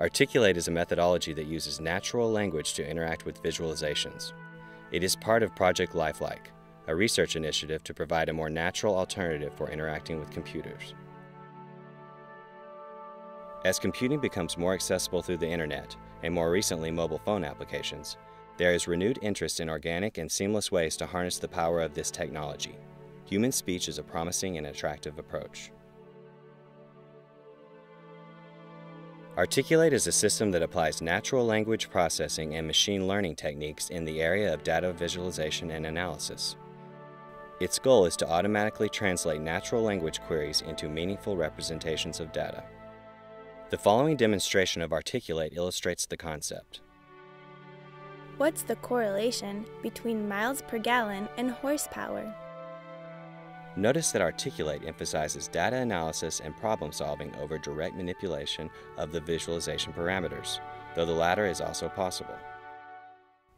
Articulate is a methodology that uses natural language to interact with visualizations. It is part of Project Lifelike, a research initiative to provide a more natural alternative for interacting with computers. As computing becomes more accessible through the internet, and more recently mobile phone applications, there is renewed interest in organic and seamless ways to harness the power of this technology. Human speech is a promising and attractive approach. Articulate is a system that applies natural language processing and machine learning techniques in the area of data visualization and analysis. Its goal is to automatically translate natural language queries into meaningful representations of data. The following demonstration of Articulate illustrates the concept. What's the correlation between miles per gallon and horsepower? Notice that Articulate emphasizes data analysis and problem-solving over direct manipulation of the visualization parameters, though the latter is also possible.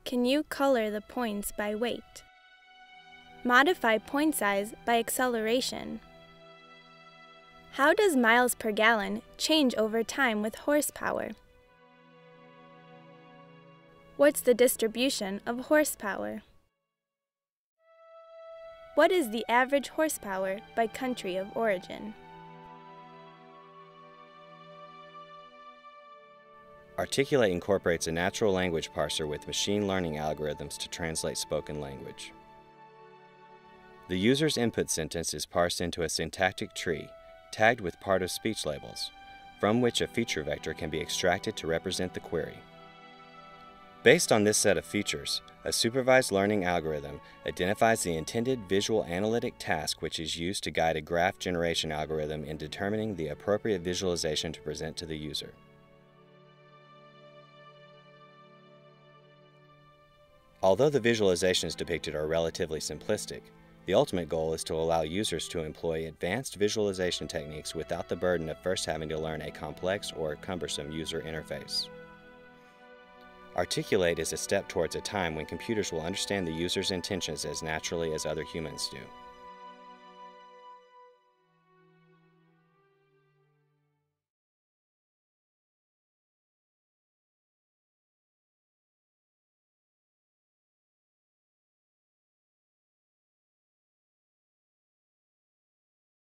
Can you color the points by weight? Modify point size by acceleration? How does miles per gallon change over time with horsepower? What's the distribution of horsepower? What is the average horsepower by country of origin? Articulate incorporates a natural language parser with machine learning algorithms to translate spoken language. The user's input sentence is parsed into a syntactic tree, tagged with part of speech labels, from which a feature vector can be extracted to represent the query. Based on this set of features, a supervised learning algorithm identifies the intended visual analytic task, which is used to guide a graph generation algorithm in determining the appropriate visualization to present to the user. Although the visualizations depicted are relatively simplistic, the ultimate goal is to allow users to employ advanced visualization techniques without the burden of first having to learn a complex or cumbersome user interface. Articulate is a step towards a time when computers will understand the user's intentions as naturally as other humans do.